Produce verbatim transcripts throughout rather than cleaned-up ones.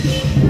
Thank you.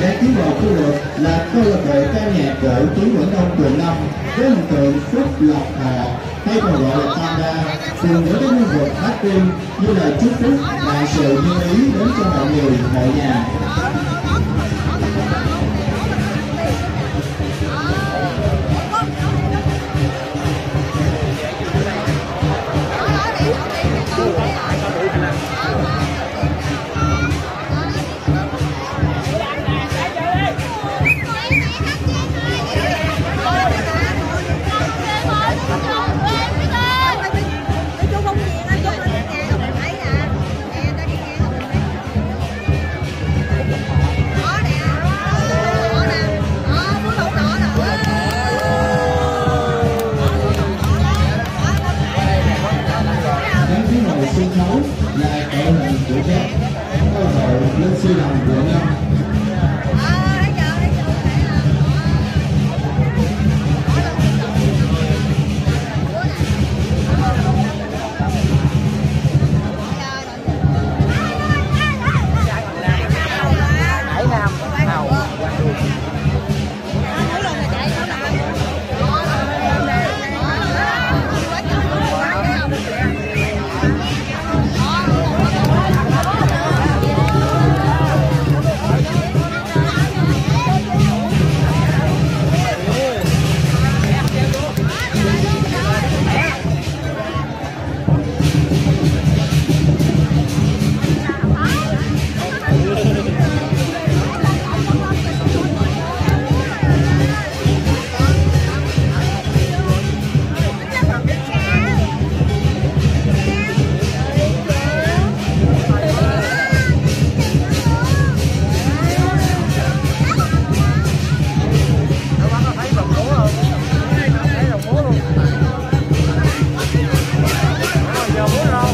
Để tiến bộ khu vực là câu lạc bộ ca nhạc cỡ tiếng Quảng Đông quận năm với hình tượng Phúc Lộc Thọ hay còn gọi là Panda, cùng với các nhân vật hát tim như là chúc phúc và sự nhân ý đến cho mọi người mọi nhà. Hãy subscribe cho kênh Ghiền Mì Gõ